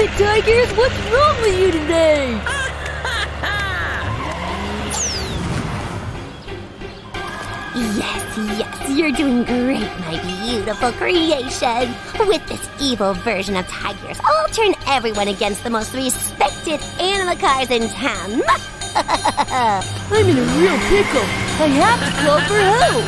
it, Tigers! What's wrong with you today? Yes, you're doing great, my beautiful creation. With this evil version of Tigers, I'll turn everyone against the most respected AnimaCars in town. I'm in a real pickle. I have to call for help.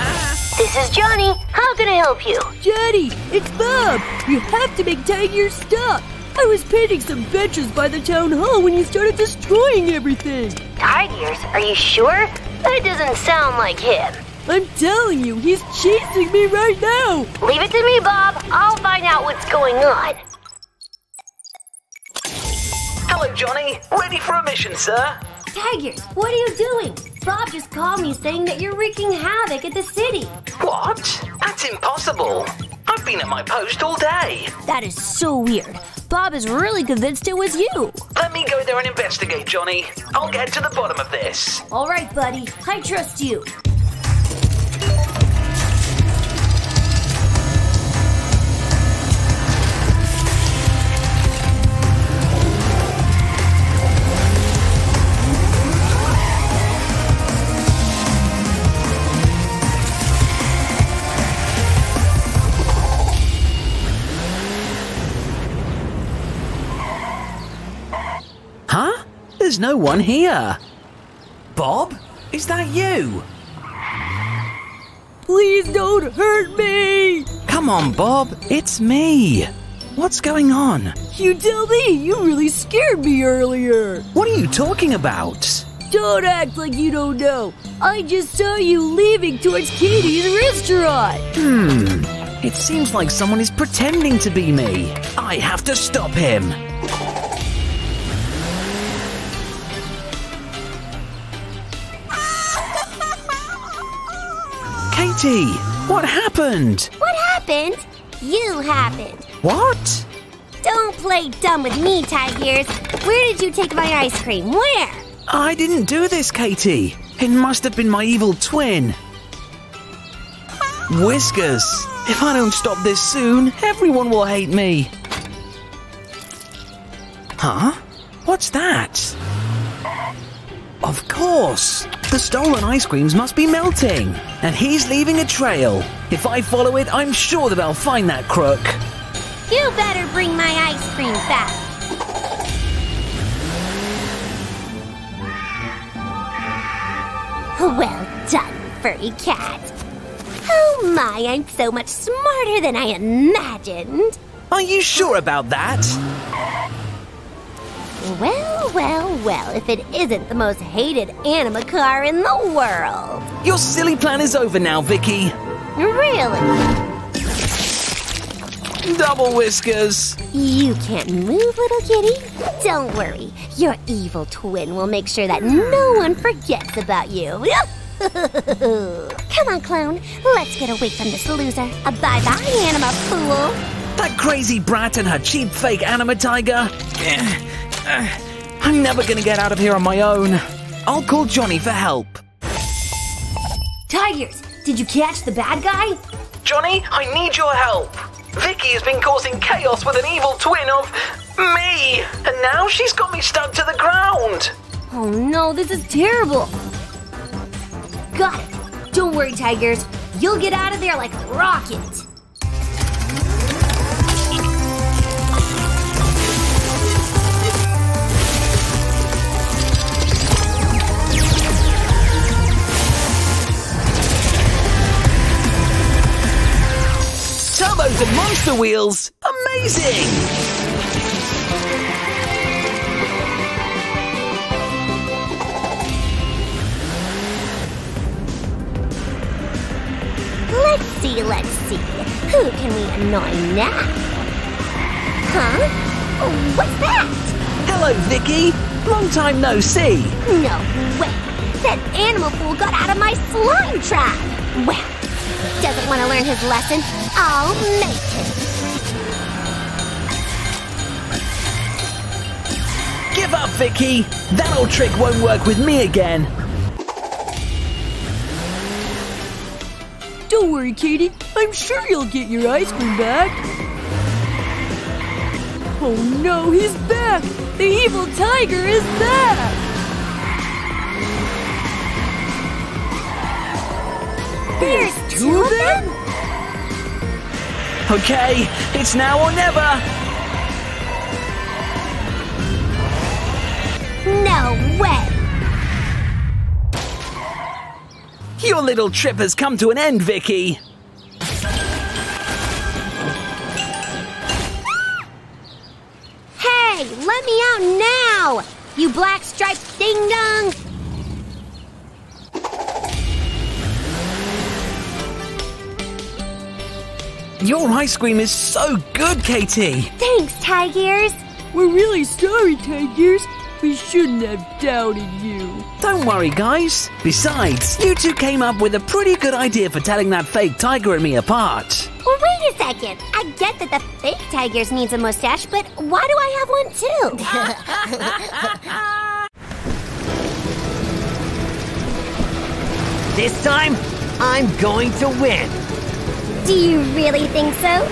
This is Johnny. How can I help you? Johnny, it's Bob. You have to make Tigers stop. I was painting some benches by the town hall when you started destroying everything. Tigers? Are you sure? That doesn't sound like him. I'm telling you, he's chasing me right now. Leave it to me, Bob. I'll find out what's going on. Hello, Johnny. Ready for a mission, sir? Tigers, what are you doing? Bob just called me saying that you're wreaking havoc at the city. What? That's impossible. I've been at my post all day. That is so weird. Bob is really convinced it was you. Let me go there and investigate, Johnny. I'll get to the bottom of this. All right, buddy. I trust you. There's no one here. Bob, is that you? Please don't hurt me! Come on, Bob, it's me. What's going on? You tell me, you really scared me earlier. What are you talking about? Don't act like you don't know. I just saw you leaving towards Katie's restaurant. It seems like someone is pretending to be me. I have to stop him. Katie, what happened? What happened? You happened. What? Don't play dumb with me, Tigers. Where did you take my ice cream? Where? I didn't do this, Katie. It must have been my evil twin. Whiskers, if I don't stop this soon, everyone will hate me. Huh? What's that? Of course. The stolen ice creams must be melting, and he's leaving a trail. If I follow it, I'm sure that I'll find that crook. You better bring my ice cream back. Well done, furry cat. Oh my, I'm so much smarter than I imagined. Are you sure about that? Well, if it isn't the most hated AnimaCar in the world. Your silly plan is over now, Vicky. Really? Double whiskers. You can't move, little kitty. Don't worry. Your evil twin will make sure that no one forgets about you. Come on, clone. Let's get away from this loser. Bye-bye, Anima Fool. That crazy brat and her cheap fake Anima Tiger. I'm never gonna get out of here on my own. I'll call Johnny for help. Tigers, did you catch the bad guy? Johnny, I need your help. Vicky has been causing chaos with an evil twin of me, and now she's got me stuck to the ground. Oh no, this is terrible. Got it. Don't worry, Tigers. You'll get out of there like a rocket. Turbos and monster wheels, amazing! Let's see. Who can we annoy now? Huh? What's that? Hello, Vicky. Long time no see. No way. That animal fool got out of my slime trap. Well, doesn't want to learn his lesson. I'll make it. Give up, Vicky. That old trick won't work with me again. Don't worry, Katie. I'm sure you'll get your ice cream back. Oh no, he's back! The evil tiger is back! There's two of them? Okay, it's now or never! No way! Your little trip has come to an end, Vicky! Hey, let me out now! You black-striped ding-dong! Your ice cream is so good, Katie! Thanks, Tigers! We're really sorry, Tigers! We shouldn't have doubted you. Don't worry, guys. Besides, you two came up with a pretty good idea for telling that fake tiger and me apart. Well, wait a second. I get that the fake tiger needs a mustache, but why do I have one too? This time, I'm going to win. Do you really think so?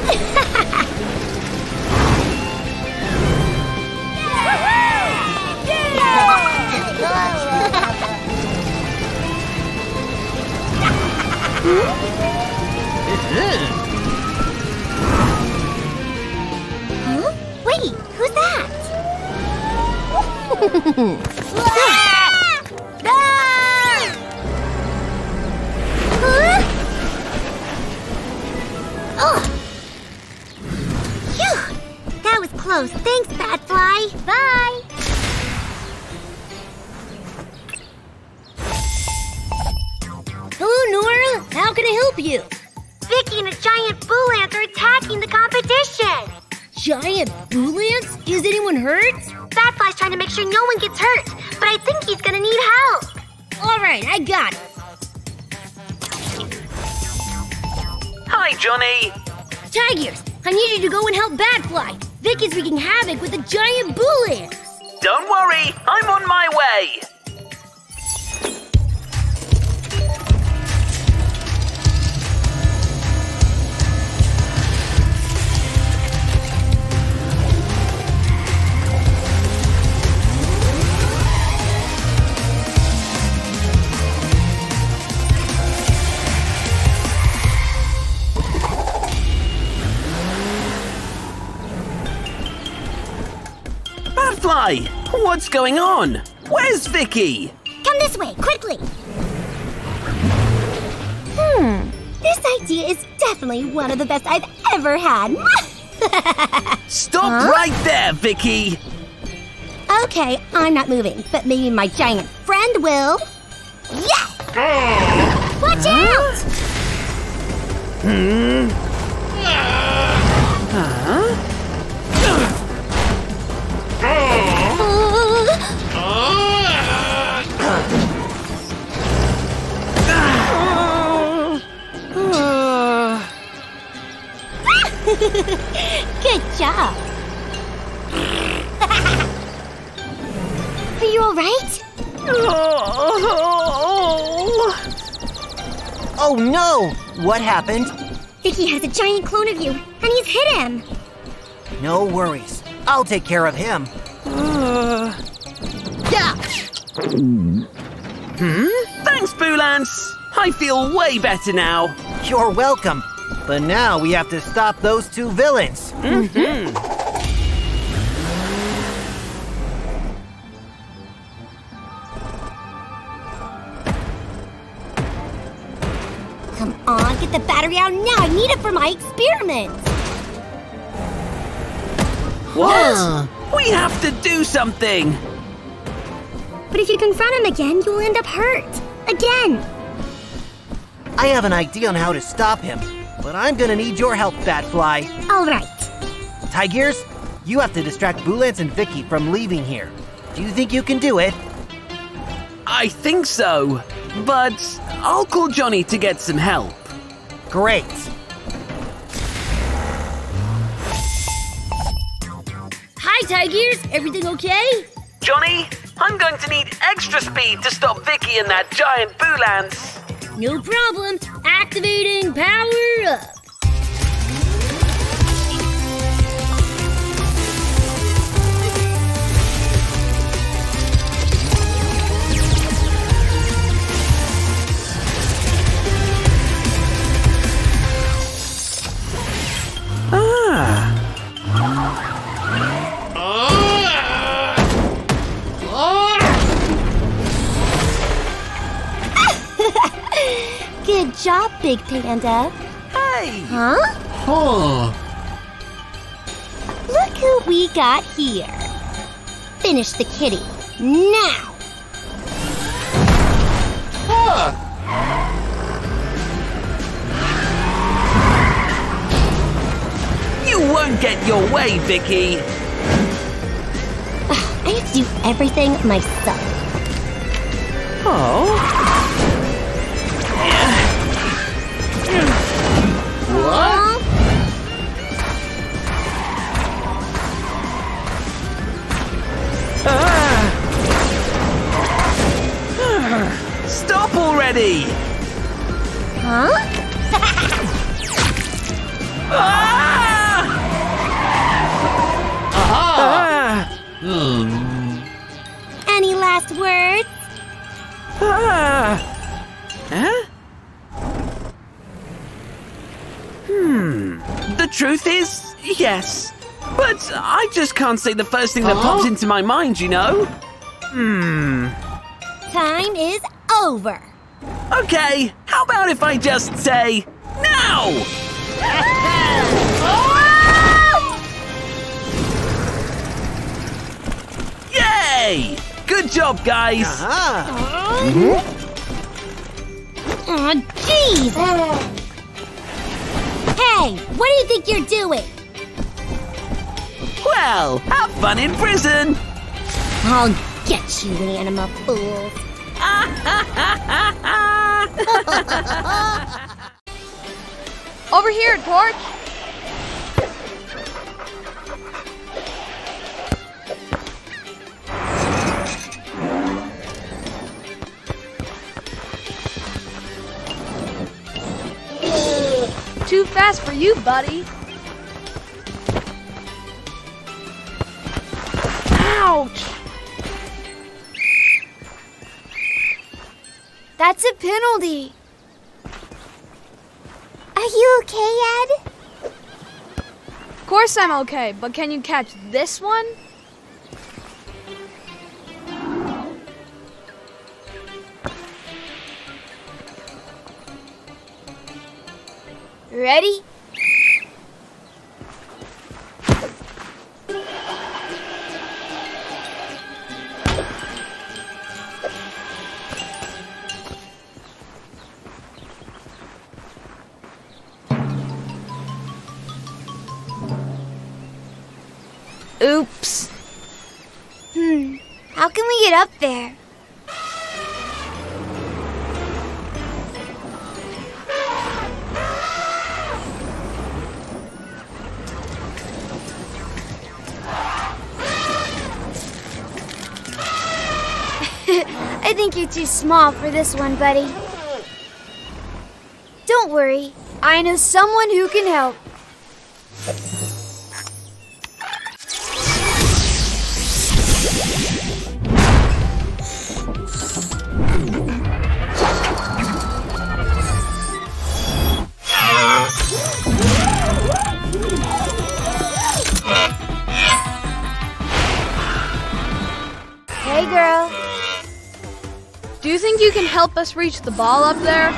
Huh? Wait, who's that? Oh. Phew. That was close. Thanks, Bad Fly. Bye. Hello, Nora. How can I help you? Vicky and a giant bull ant are attacking the competition. Giant bull ants? Is anyone hurt? Batfly's trying to make sure no one gets hurt, but I think he's gonna need help. All right, I got it. Hi, Johnny. Tigers, I need you to go and help Batfly. Vicky's wreaking havoc with the giant bull ants. Don't worry, I'm on my way. What's going on? Where's Vicky? Come this way, quickly! This idea is definitely one of the best I've ever had. Stop right there, Vicky! Okay, I'm not moving, but maybe my giant friend will. Yeah! Watch out! Good job. Are you all right? Oh no! What happened? Vicky has a giant clone of you, and he's hit him. No worries. I'll take care of him. Yeah. Thanks, Boolance. I feel way better now. You're welcome. But now we have to stop those two villains. Come on, get the battery out now. I need it for my experiment. What? We have to do something. But if you confront him again, you'll end up hurt. Again. I have an idea on how to stop him. But I'm gonna need your help, Batfly. All right. Tigers, you have to distract Boolance and Vicky from leaving here. Do you think you can do it? I think so, but I'll call Johnny to get some help. Great. Hi, Tigers. Everything okay? Johnny, I'm going to need extra speed to stop Vicky and that giant Boolance. No problem. Activating power up. Good job, Big Panda. Hey! Huh? Huh. Look who we got here. Finish the kitty. Now! Huh! You won't get your way, Vicky. I have to do everything myself. Oh... What? Ah. Stop already! Huh? Ah! Aha! Ah. Any last words? Ah. Huh? The truth is, yes. But I just can't say the first thing that pops into my mind, you know? Time is over. Okay, how about if I just say, now? Yay! Good job, guys. Oh, jeez. Hey, what do you think you're doing? Well, have fun in prison! I'll get you, Anima Fool. Over here, Torch! Too fast for you, buddy. Ouch! That's a penalty. Are you okay, Ed? Of course I'm okay, but can you catch this one? Ready? Oops. How can we get up there? I think you're too small for this one, buddy. Don't worry, I know someone who can help. Hey, girl. Do you think you can help us reach the ball up there?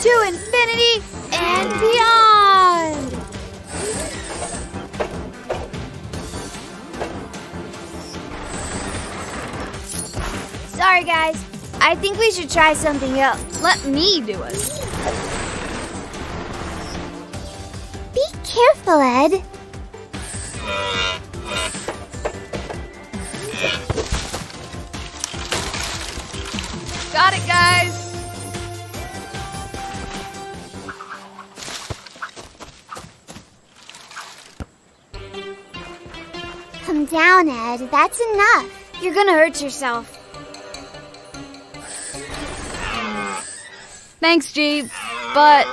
To infinity and beyond! Sorry, guys. I think we should try something else. Let me do it. Be careful, Ed. Got it, guys! Come down, Ed. That's enough. You're gonna hurt yourself. Thanks, G, but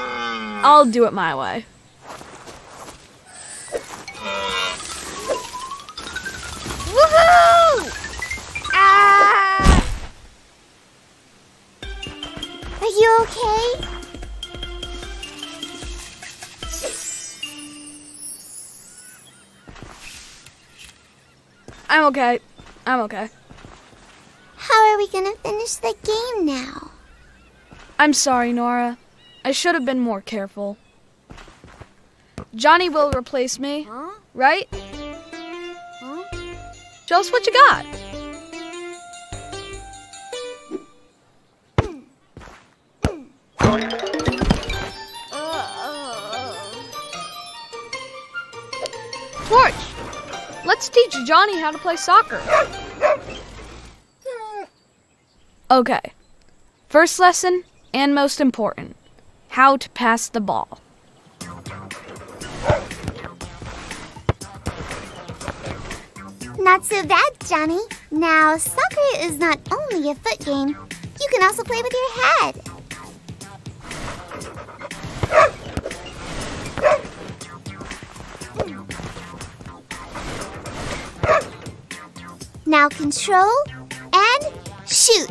I'll do it my way. Woohoo! Ah! Are you okay? I'm okay. I'm okay. How are we gonna finish the game now? I'm sorry, Nora. I should have been more careful. Johnny will replace me, right? Show us what you got. Torch, let's teach Johnny how to play soccer. Okay, first lesson, and most important, how to pass the ball. Not so bad, Johnny. Now, soccer is not only a foot game, you can also play with your head. Now control and shoot.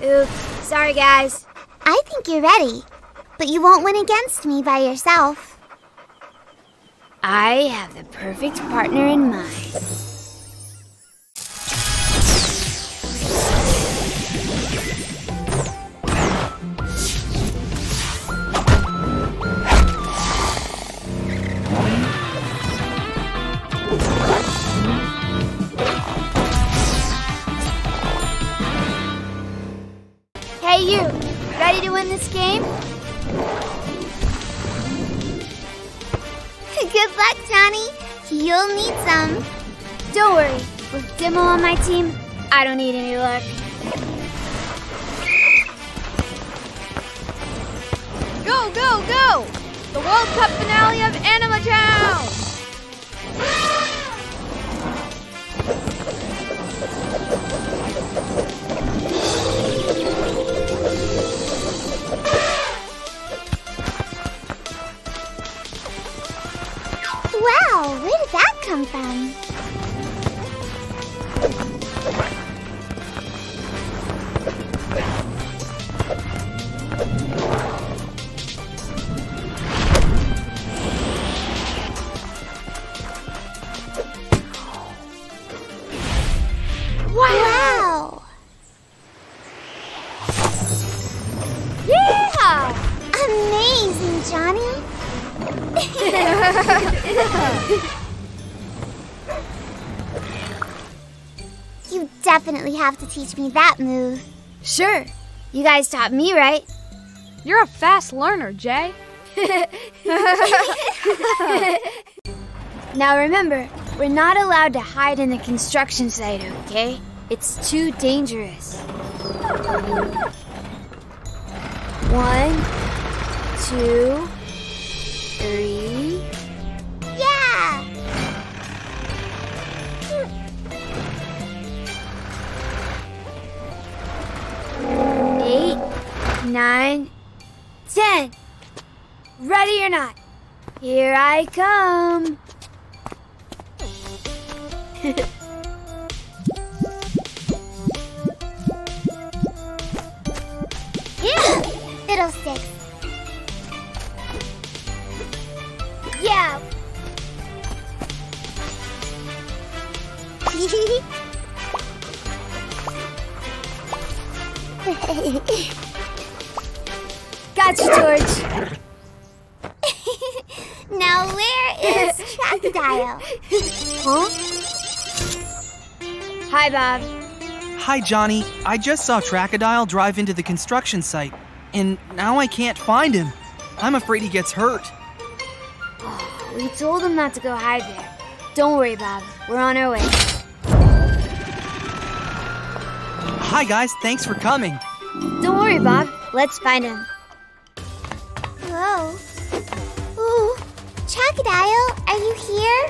Oops, sorry guys. I think you're ready, but you won't win against me by yourself. I have the perfect partner in mind. On my team, I don't need any luck. Go, go, go! The World Cup finale of AnimaTown! Wow, where did that come from? Definitely have to teach me that move. Sure. You guys taught me, right? You're a fast learner, Jay. Now remember, we're not allowed to hide in the construction site, okay? It's too dangerous. 1, 2, 3... Yeah! Nine, 10. Ready or not, here I come. Yeah, fiddlesticks. Yeah. Gotcha, George. Now where is Crocodile? Huh? Hi, Bob. Hi, Johnny. I just saw Crocodile drive into the construction site, and now I can't find him. I'm afraid he gets hurt. Oh, we told him not to go hide there. Don't worry, Bob. We're on our way. Hi, guys. Thanks for coming. Don't worry, Bob. Let's find him. Hello. Ooh, Crocodile, are you here?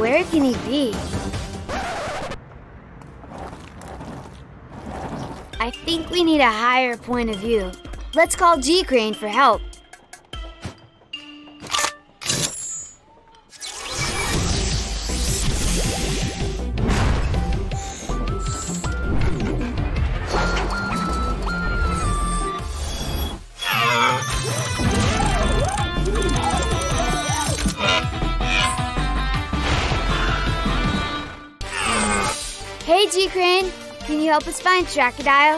Where can he be? I think we need a higher point of view. Let's call G-Crane for help. Hey, G-Crane, can you help us find Crocodile?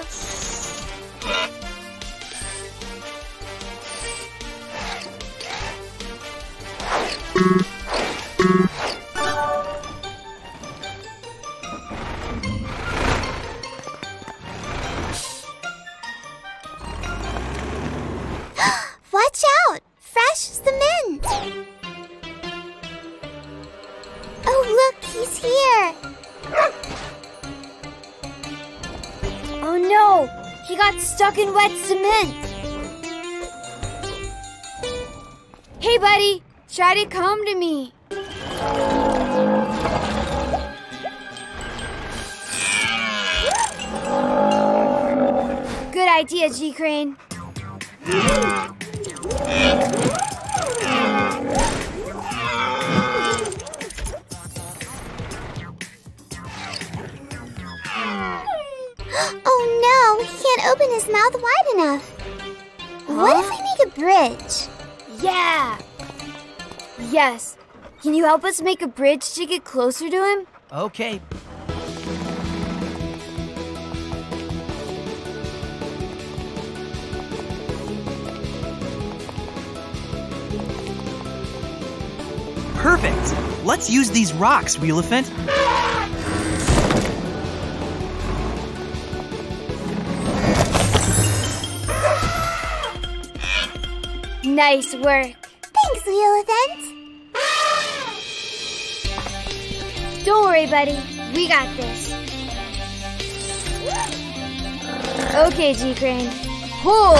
Watch out! Fresh cement! Oh, look, he's here! Oh no! He got stuck in wet cement! Hey, buddy! Try to come to me! Good idea, G-Crane. Oh no, he can't open his mouth wide enough. Huh? What if we make a bridge? Yeah! Yes. Can you help us make a bridge to get closer to him? Okay. Perfect. Let's use these rocks, Wheelephant. Nice work. Thanks, Wheelephant. Don't worry, buddy. We got this. Okay, G-Crane. Pull!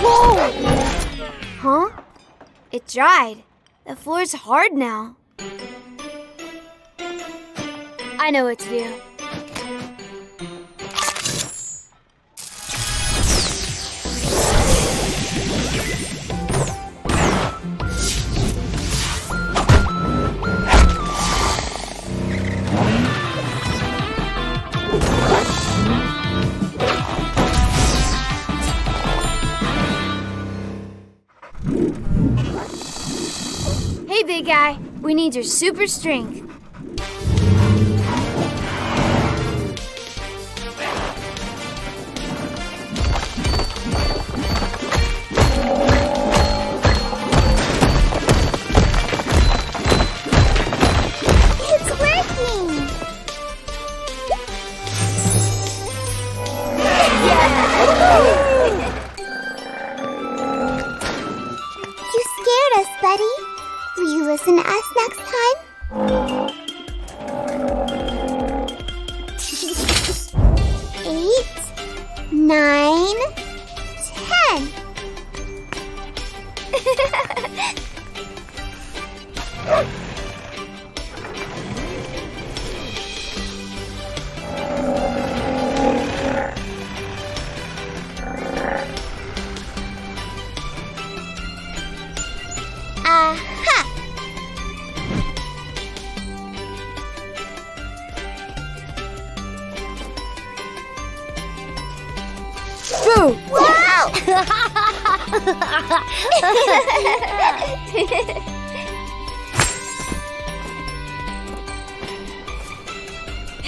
Whoa! Huh? It dried. The floor's hard now. I know what to do. Big guy, we need your super strength. It's working! You scared us, buddy. Will you listen to us next time? Eight, 9, 10.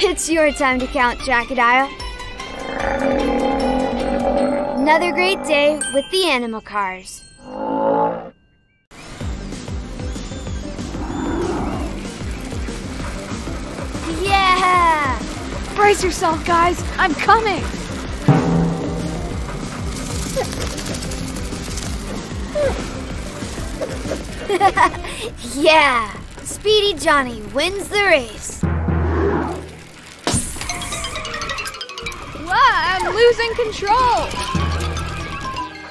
It's your time to count, Crocodile. Another great day with the AnimaCars. Yeah! Brace yourself, guys. I'm coming. Yeah! Speedy Johnny wins the race. Whoa, I'm losing control.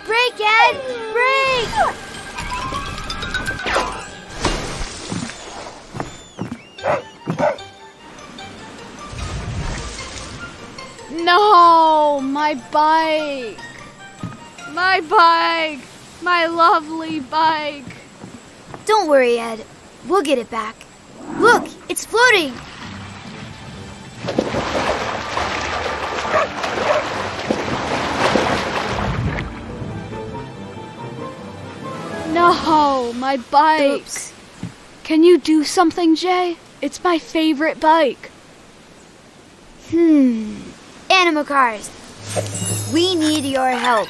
Break, Ed! Break! No! My bike! My bike! My lovely bike! Don't worry, Ed. We'll get it back. Look, it's floating. No, my my bike. Oops. Can you do something, Jay? It's my favorite bike. AnimaCars, we need your help.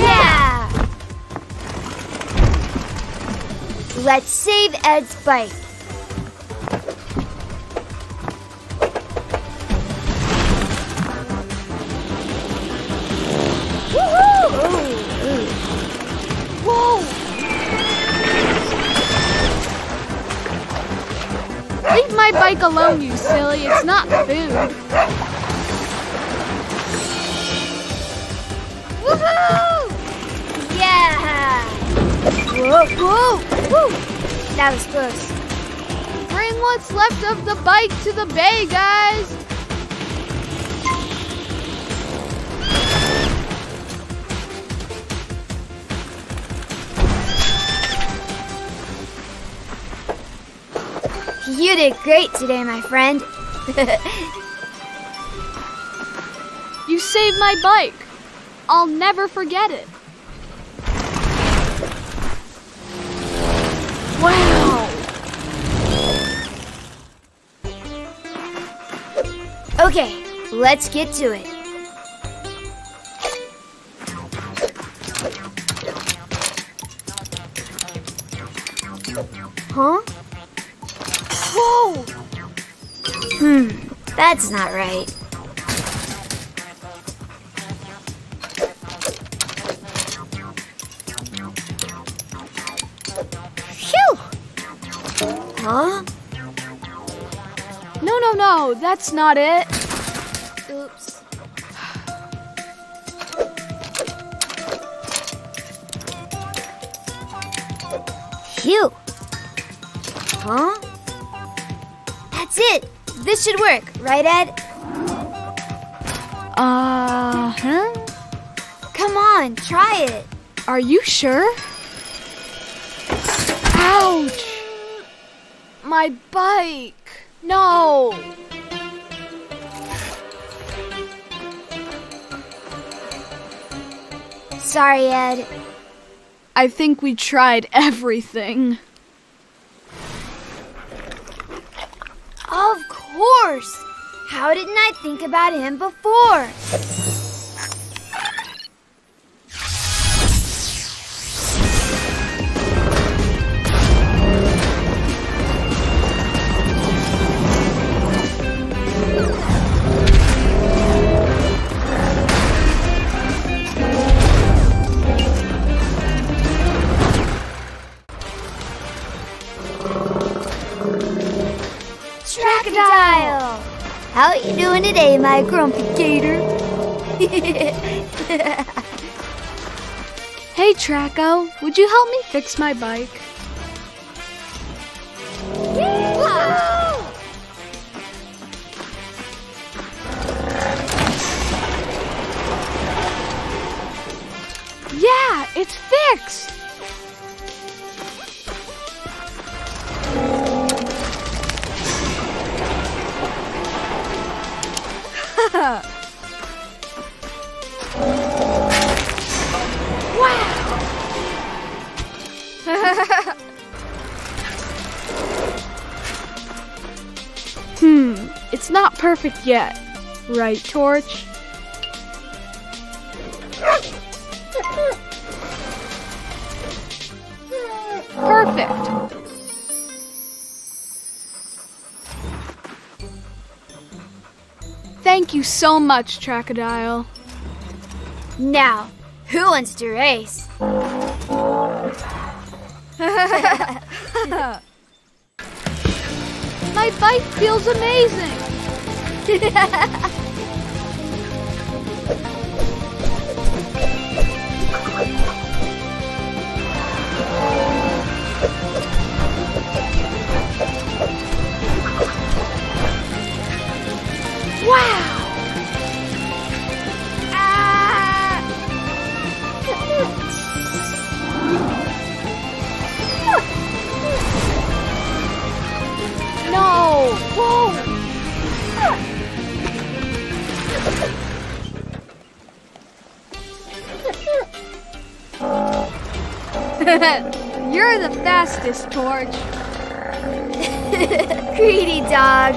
Yeah! Let's save Ed's bike. Woohoo! Ooh, ooh. Whoa! Leave my bike alone, you silly. It's not food. Woohoo! Yeah! Whoa, whoa, whoa! That was close. Bring what's left of the bike to the bay, guys! You did great today, my friend. You saved my bike. I'll never forget it. Wow! Okay, let's get to it. Huh? Whoa! That's not right. Huh? No, no, no, that's not it. Oops. Phew. Huh? That's it. This should work, right, Ed? Uh-huh. Come on, try it. Are you sure? Ouch. My bike! No! Sorry, Ed. I think we tried everything. Of course! How didn't I think about him before? How you doing today, my grumpy gator? Hey, Traco, would you help me fix my bike? Yeah, it's fixed! Wow! It's not perfect yet, right, Torch? Perfect! Thank you so much, Tracodile. Now, who wants to race? My bike feels amazing. Wow! fastest, George. Greedy dog.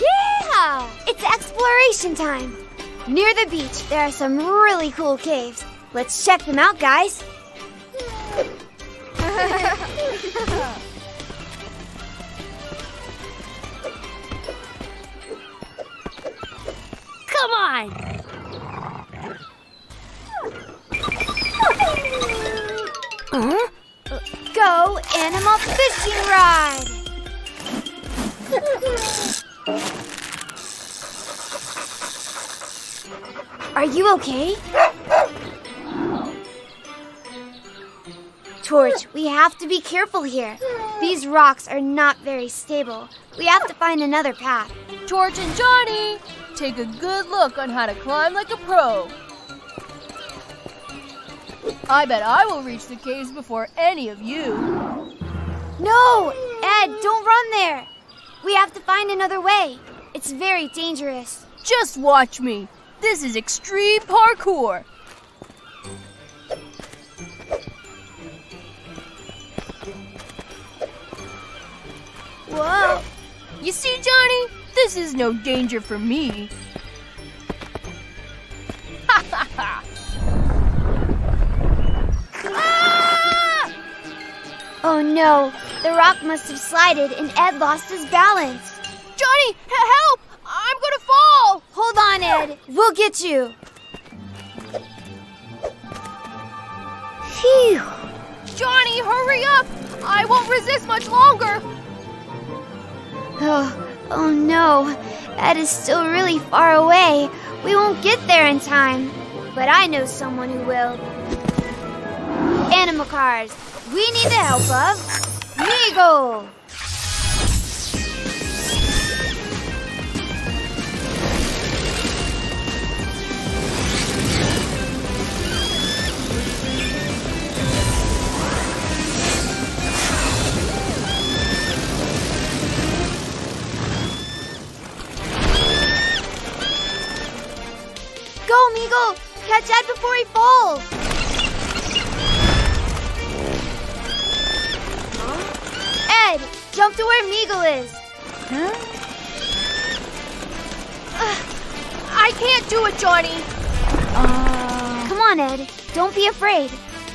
Yeah! It's exploration time. Near the beach, there are some really cool caves. Let's check them out, guys. Come on! Huh? Go animal fishing ride! Are you okay? Torch, we have to be careful here. These rocks are not very stable. We have to find another path. Torch and Johnny, take a good look on how to climb like a pro. I bet I will reach the caves before any of you. No, Ed, don't run there. We have to find another way. It's very dangerous. Just watch me. This is extreme parkour. Whoa. You see, Johnny? This is no danger for me. Ha ha ha! Oh no, the rock must have slided and Ed lost his balance. Johnny, help! I'm gonna fall! Hold on, Ed. We'll get you. Phew! Johnny, hurry up! I won't resist much longer. Oh no, Ed is still really far away. We won't get there in time. But I know someone who will. AnimaCars. We need the help of Eagle. Go, Meagle! Catch Ed before he falls! Ed, jump to where Meagle is. Huh? I can't do it, Johnny. Come on, Ed. Don't be afraid.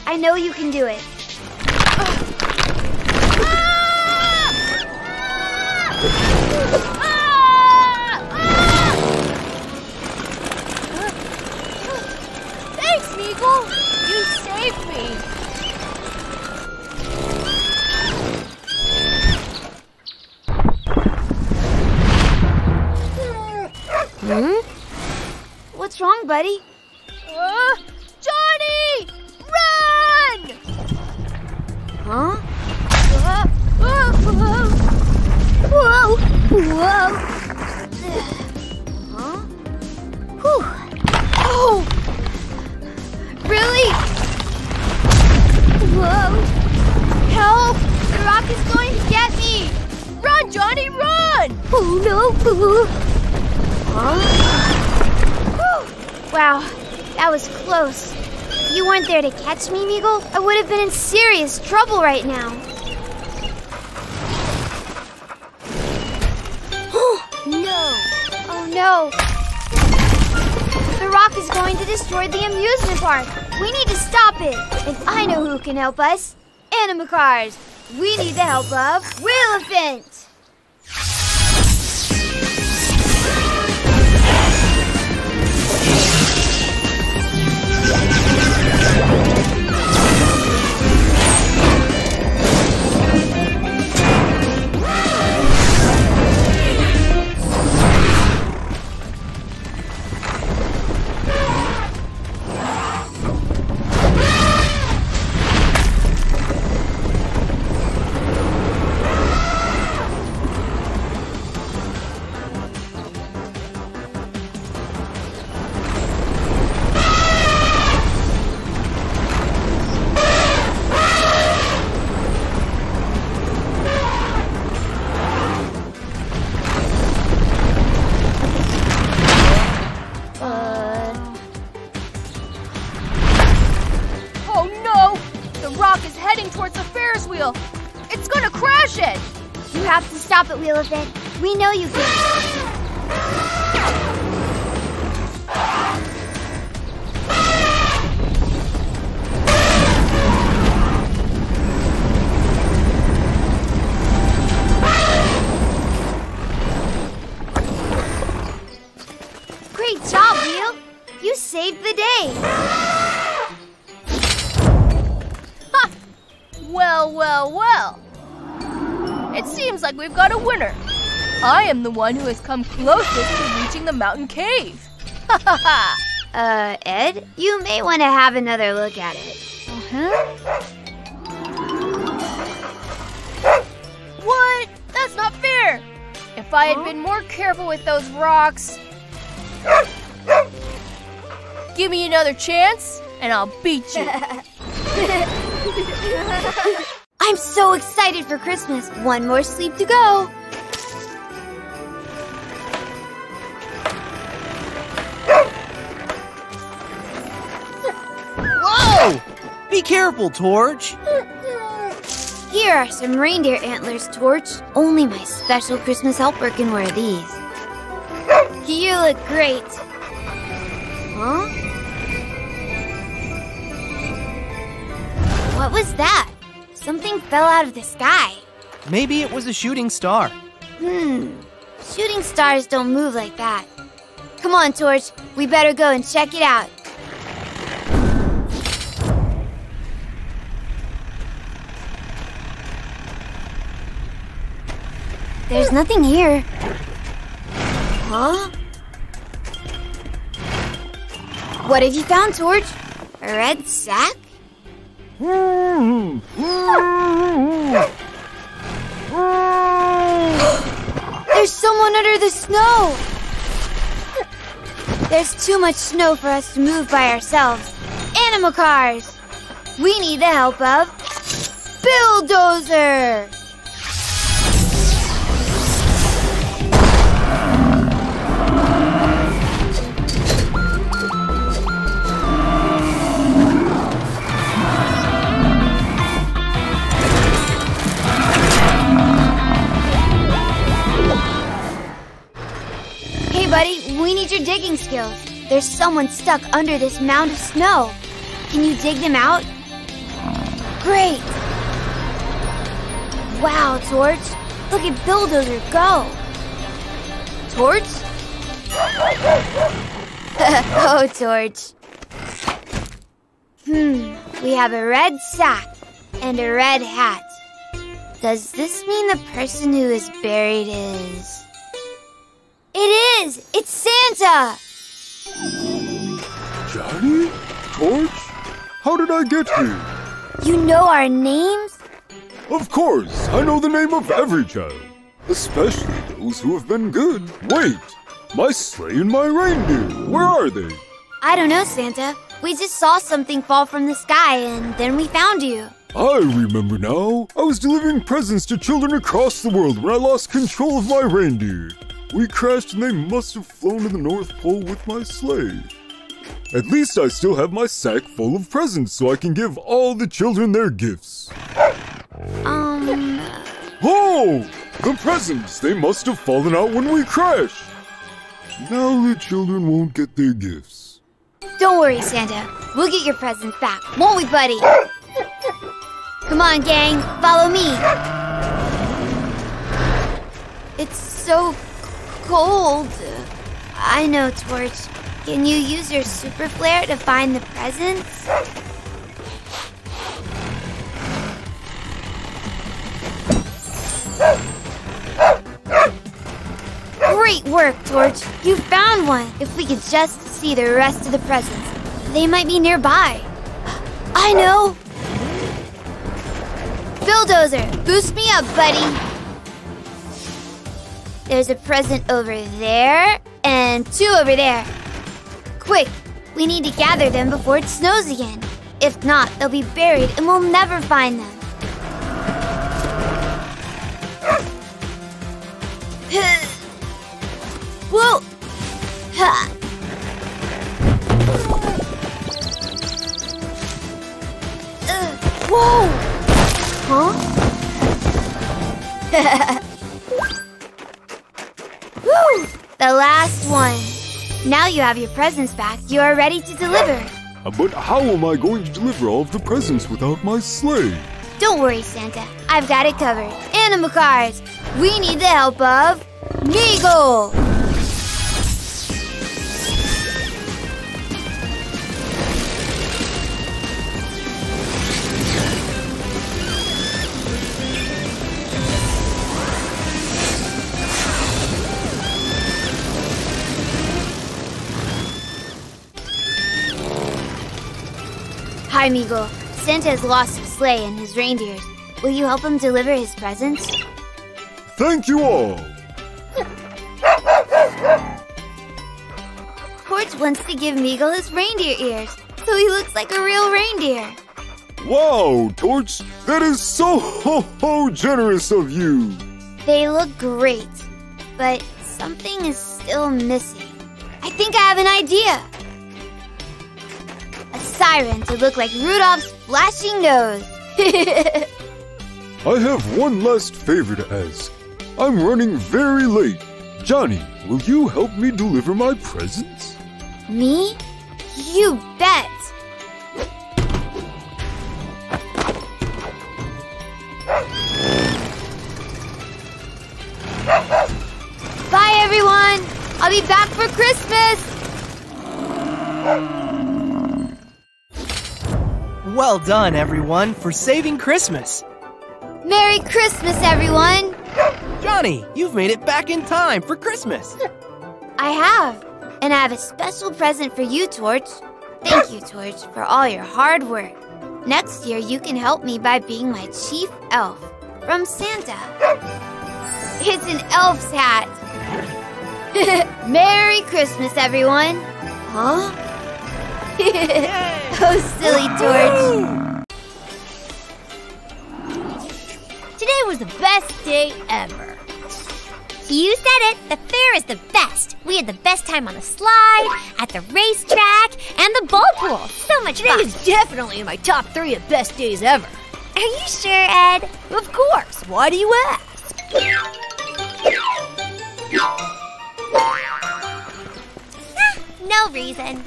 I know you can do it. Thanks, Meagle. You saved me. What's wrong, buddy? Johnny! Run! Huh? Whoa! Whoa! Huh? Whew. Oh! Really? Whoa! Help! The rock is going to get me! Run, Johnny, run! Oh, no! Huh? Wow, that was close. If you weren't there to catch me, Meagle, I would have been in serious trouble right now. No! Oh no! The rock is going to destroy the amusement park. We need to stop it. And I know who can help us. AnimaCars. We need the help of Wheelephant. The rock is heading towards the Ferris wheel. It's gonna crash it. You have to stop it, Wheelephant. We know you can. Great job, Wheel! You saved the day! Ha! Well, well, well. It seems like we've got a winner. I am the one who has come closest to reaching the mountain cave. Ha ha ha! Ed, you may want to have another look at it. What? That's not fair! If I had been more careful with those rocks... Give me another chance, and I'll beat you. I'm so excited for Christmas. One more sleep to go. Whoa! Be careful, Torch. Here are some reindeer antlers, Torch. Only my special Christmas helper can wear these. You look great. Huh? What was that? Something fell out of the sky. Maybe it was a shooting star. Shooting stars don't move like that. Come on, Torch. We better go and check it out. There's nothing here. Huh? What have you found, Torch? A red sack? There's someone under the snow! There's too much snow for us to move by ourselves. AnimaCars! We need the help of... Bulldozer! Buddy, we need your digging skills. There's someone stuck under this mound of snow. Can you dig them out? Great! Wow, Torch. Look at Bulldozer go. Torch? Oh, Torch. We have a red sack and a red hat. Does this mean the person who is buried is... It is! It's Santa! Johnny? Torch? How did I get here? You know our names? Of course! I know the name of every child. Especially those who have been good. Wait! My sleigh and my reindeer! Where are they? I don't know, Santa. We just saw something fall from the sky and then we found you. I remember now. I was delivering presents to children across the world when I lost control of my reindeer. We crashed and they must have flown to the North Pole with my sleigh. At least I still have my sack full of presents so I can give all the children their gifts. Oh! The presents! They must have fallen out when we crashed. Now the children won't get their gifts. Don't worry, Santa. We'll get your presents back, won't we, buddy? Come on, gang. Follow me. It's so cold. I know, Torch. Can you use your super flare to find the presents? Great work, Torch. You found one. If we could just see the rest of the presents, they might be nearby. I know. Bulldozer, boost me up, buddy. There's a present over there, and two over there. Quick, we need to gather them before it snows again. If not, they'll be buried and we'll never find them. Whoa! Whoa! Huh? Woo! The last one. Now you have your presents back. You are ready to deliver. But how am I going to deliver all of the presents without my sleigh? Don't worry, Santa. I've got it covered. AnimaCars, we need the help of Eagle. Hi, Meagle. Santa has lost his sleigh and his reindeers. Will you help him deliver his presents? Thank you all! Porch wants to give Meagle his reindeer ears, so he looks like a real reindeer. Wow, Torch! That is so generous of you! They look great, but something is still missing. I think I have an idea! A siren to look like Rudolph's flashing nose. I have one last favor to ask. I'm running very late. Johnny, will you help me deliver my presents? Me? You bet! Bye, everyone! I'll be back for Christmas! Well done, everyone, for saving Christmas! Merry Christmas, everyone! Johnny, you've made it back in time for Christmas! I have, and I have a special present for you, Torch. Thank you, Torch, for all your hard work. Next year, you can help me by being my chief elf from Santa. It's an elf's hat! Merry Christmas, everyone! Huh? Oh, silly Torch. Today was the best day ever. You said it. The fair is the best. We had the best time on the slide, at the racetrack, and the ball pool. So much fun. Today is definitely in my top 3 of best days ever. Are you sure, Ed? Of course. Why do you ask? No reason.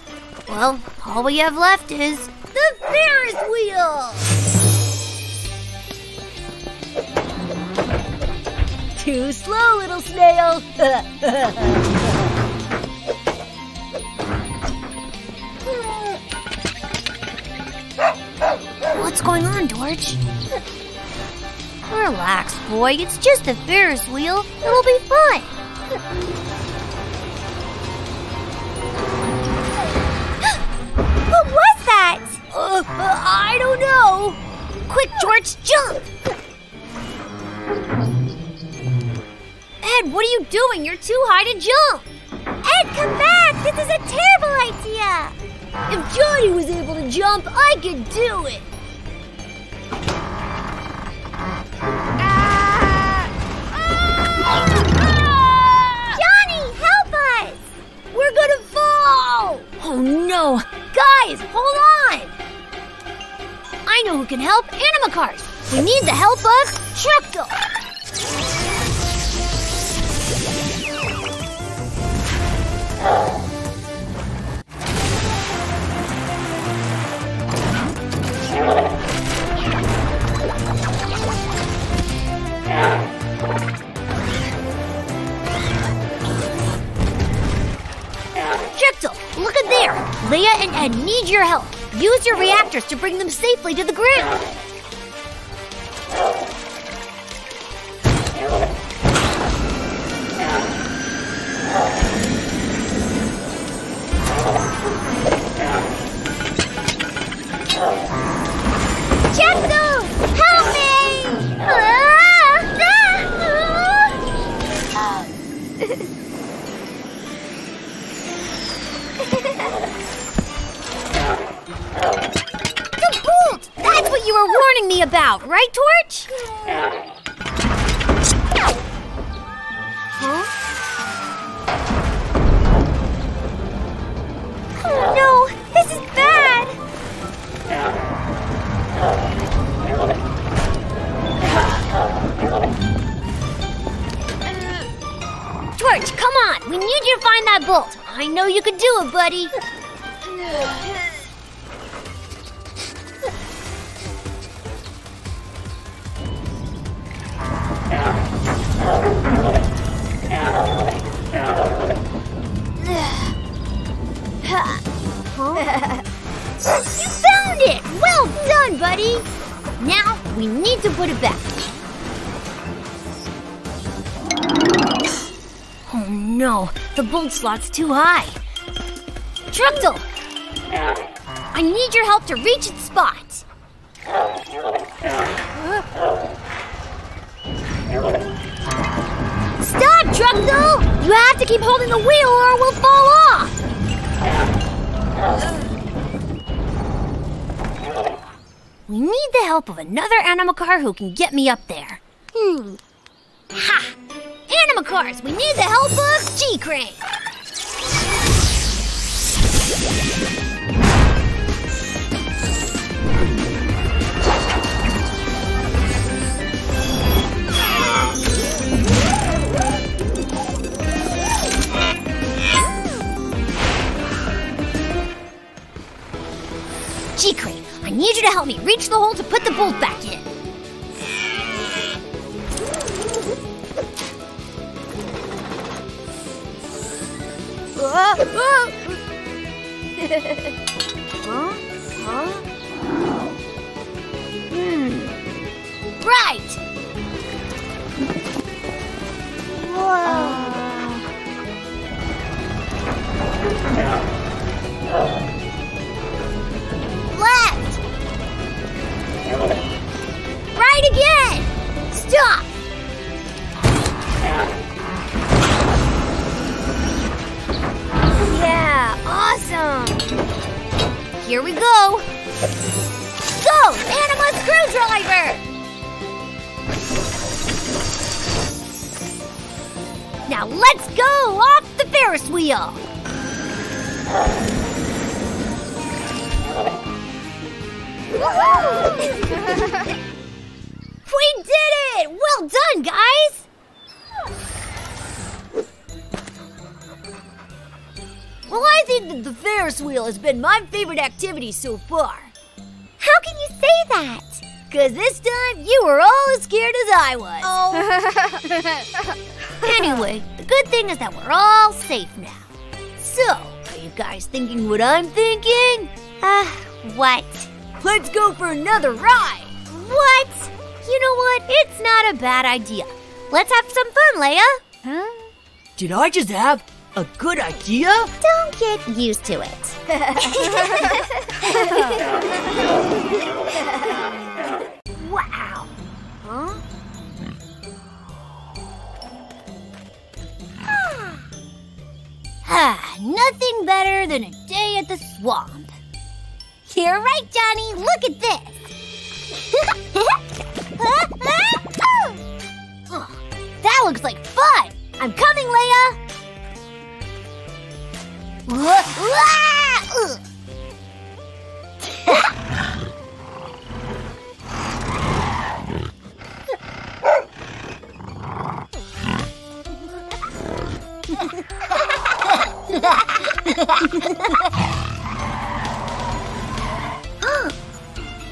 Well, all we have left is the Ferris wheel! Too slow, little snail! What's going on, Torch? Relax, boy. It's just the Ferris wheel. It'll be fun. What was that? I don't know. Quick, Torch, jump! Ed, what are you doing? You're too high to jump. Ed, come back. This is a terrible idea. If Johnny was able to jump, I could do it. Johnny, help us. We're gonna fall. Oh, no. Guys, hold on! I know who can help AnimaCars! We need the help of Truckle! Truckle, look at there! Leia and Ed need your help. Use your reactors to bring them safely to the ground. Jethro, help me! The bolt! That's what you were warning me about, right, Torch? Huh? No, this is bad! find that bolt. I know you can do it, buddy. You found it! Well done, buddy! Now we need to put it back. Oh no, the bolt slot's too high. Truckle! I need your help to reach its spot. Stop, Truckle! You have to keep holding the wheel or it will fall off! We need the help of another AnimaCar who can get me up there. Ha! AnimaCars, we need the help of G Crane. G-Crane, I need you to help me reach the hole to put the bolt back in. Right! Left! Right again! Stop! Yeah, awesome! Here we go! Go, Anima Screwdriver! Now let's go off the Ferris wheel! We did it! Well done, guys! Well, I think that the Ferris wheel has been my favorite activity so far. How can you say that? Because this time you were all as scared as I was. Oh. Anyway, the good thing is that we're all safe now. So, are you guys thinking what I'm thinking? What? Let's go for another ride! What? You know what? It's not a bad idea. Let's have some fun, Leia. Huh? Did I just have a good idea? Don't get used to it. Wow. Huh? Nothing better than a day at the swamp. You're right, Johnny. Look at this. That looks like fun. I'm coming, Leia.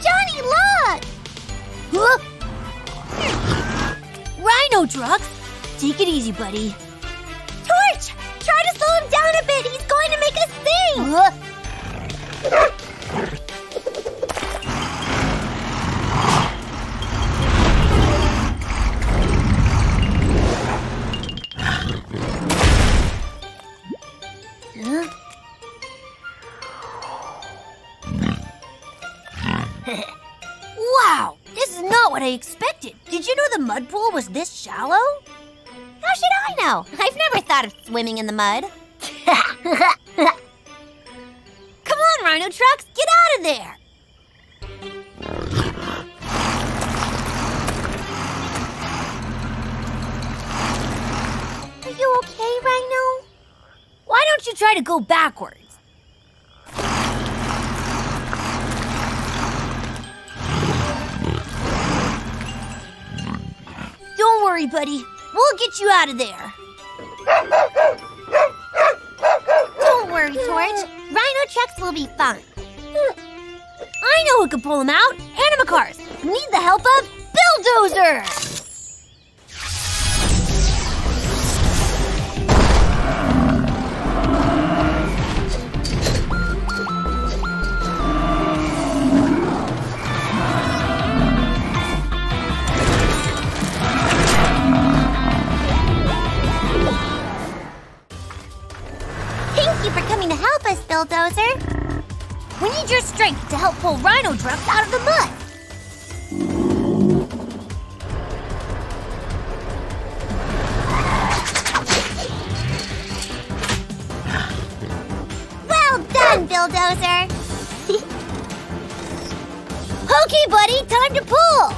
Johnny, look! Huh? Rhino trucks, take it easy, buddy. Torch, try to slow him down a bit. He's going to make us sing. Wow, this is not what I expected. Did you know the mud pool was this shallow? How should I know? I've never thought of swimming in the mud. Come on, Rhino Trucks, get out of there. Are you okay, Rhino? Why don't you try to go backwards? Don't worry, buddy. We'll get you out of there. checks will be fun. I know who can pull them out. AnimaCars. We need the help of Bulldozer. Thank you for coming to help us, Bulldozer. We need your strength to help pull Rhino Drums out of the mud. Well done, Bulldozer. Okay, buddy, time to pull.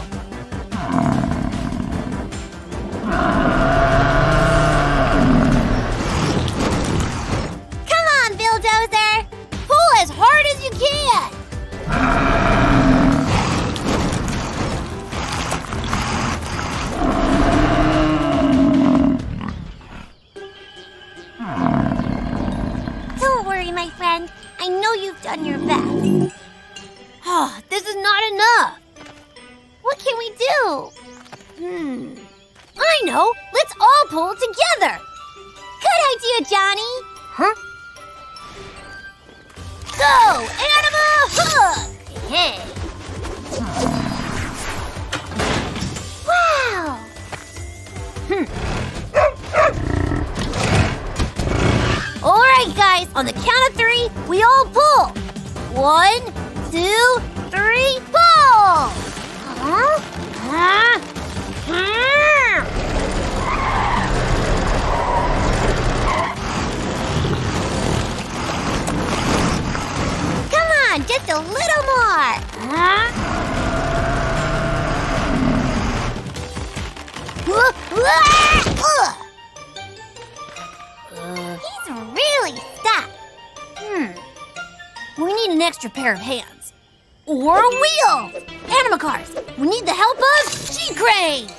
Pair of hands. Or a wheel! AnimaCars, we need the help of Giraffe Crane!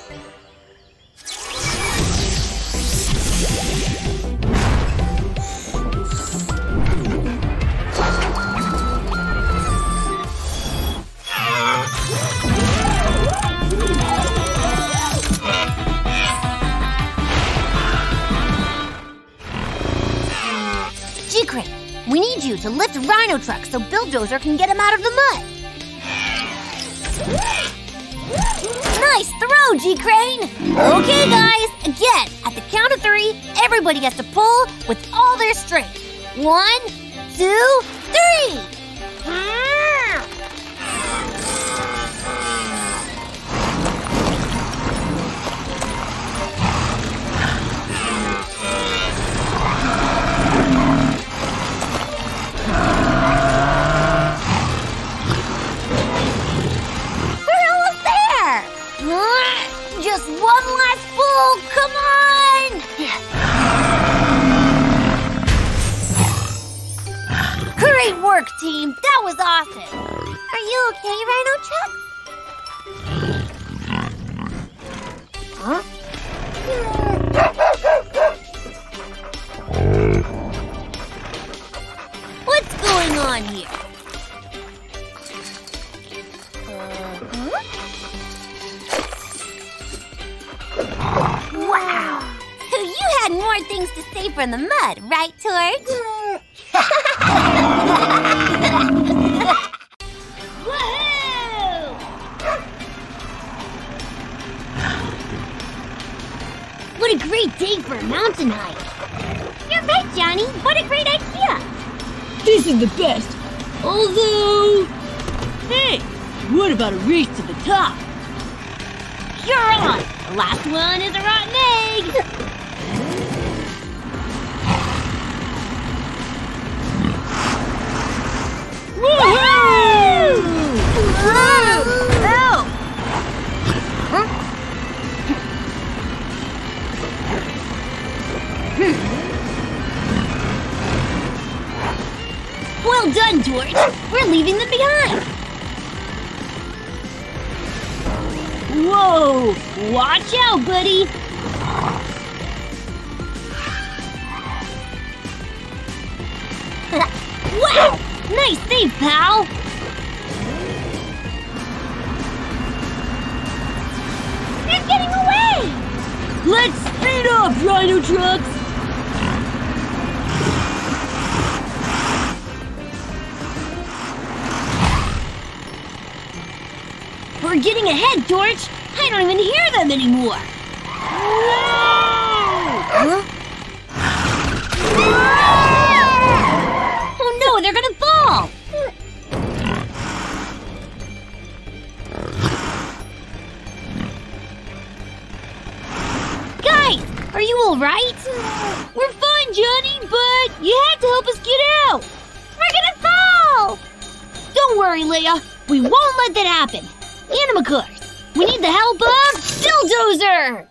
Giraffe Crane, we need you to lift Rhino Truck so Bulldozer can get him out of the mud. Nice throw, Giraffe Crane. Okay, guys, again, at the count of three, everybody has to pull with all their strength. 1, 2, 3. Just one last pull, come on! Great work, team, that was awesome. Are you okay, Rhino Truck? Huh? What's going on here? Wow! So you had more things to save from the mud, right, Torch? Woohoo! What a great day for a mountain hike! You're right, Johnny! What a great idea! This is the best! Although... Hey! What about a race to the top? You're on! The last one is a rotten egg! Woohoo! Oh! Huh? Well done, George! We're leaving them behind! Whoa! Watch out, buddy! Wow! Nice save, pal! They're getting away! Let's speed up, Rhino Trucks! We're getting ahead, Torch! I don't even hear them anymore! Whoa! Huh? Oh no, they're gonna fall! Guys, are you alright? We're fine, Johnny, but you had to help us get out! We're gonna fall! Don't worry, Leia. We won't let that happen. AnimaCars, we need the help of Bulldozer!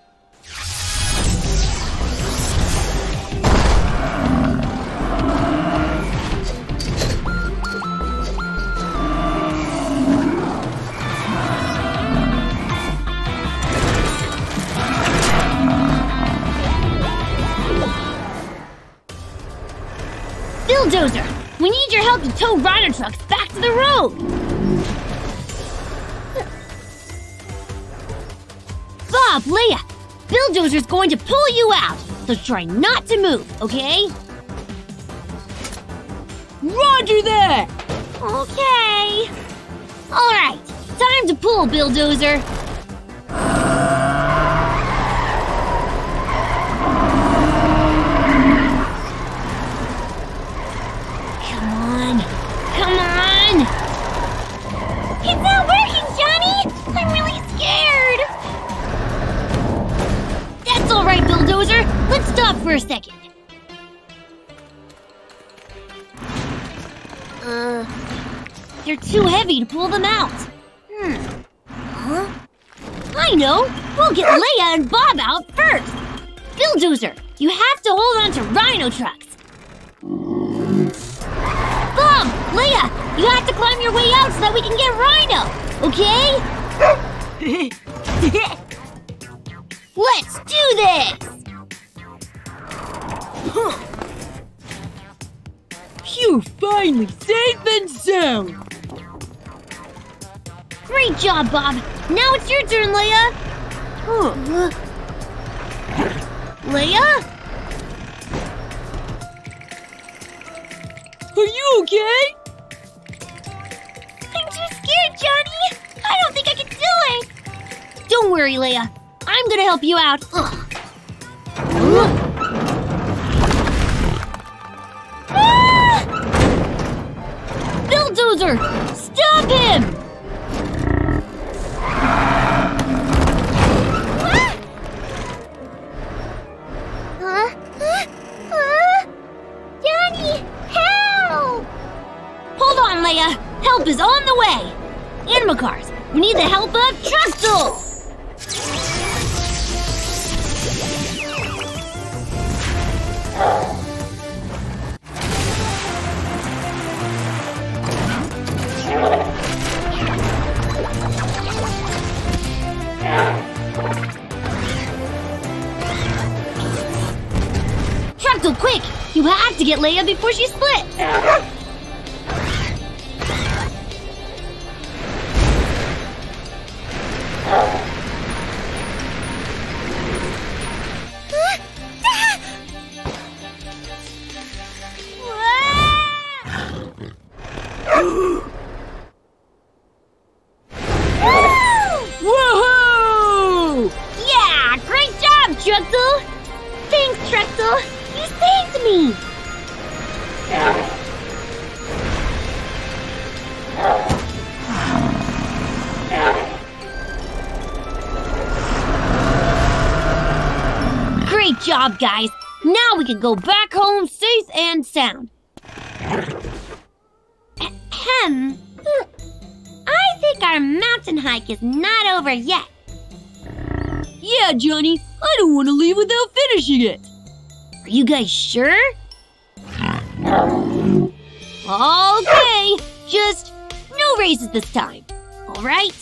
Bulldozer, we need your help to tow Rhino Trucks back to the road! Bob, Leia, Bulldozer's going to pull you out, so try not to move, okay? Roger that! Okay. Alright, time to pull, Bulldozer. Come on! It's not working, Johnny! I'm really scared! That's alright, Bulldozer! Let's stop for a second. They're too heavy to pull them out. Huh? I know! We'll get Leia and Bob out first! Bulldozer, you have to hold on to Rhino Trucks! Bob! Leia! You have to climb your way out so that we can get Rhino! Okay? Let's do this! Phew! Finally safe and sound! Great job, Bob! Now it's your turn, Leia! Leia? Are you okay? I'm too scared, Johnny! I don't think I can do it! Don't worry, Leia. I'm gonna help you out. Ah! Bulldozer! Stop him! Help is on the way! AnimaCars, we need the help of Trustle! Trustle, quick! You have to get Leia before she splits! Guys, now we can go back home safe and sound. Ahem. I think our mountain hike is not over yet. Yeah, Johnny, I don't want to leave without finishing it. Are you guys sure? Okay, just no raises this time, all right?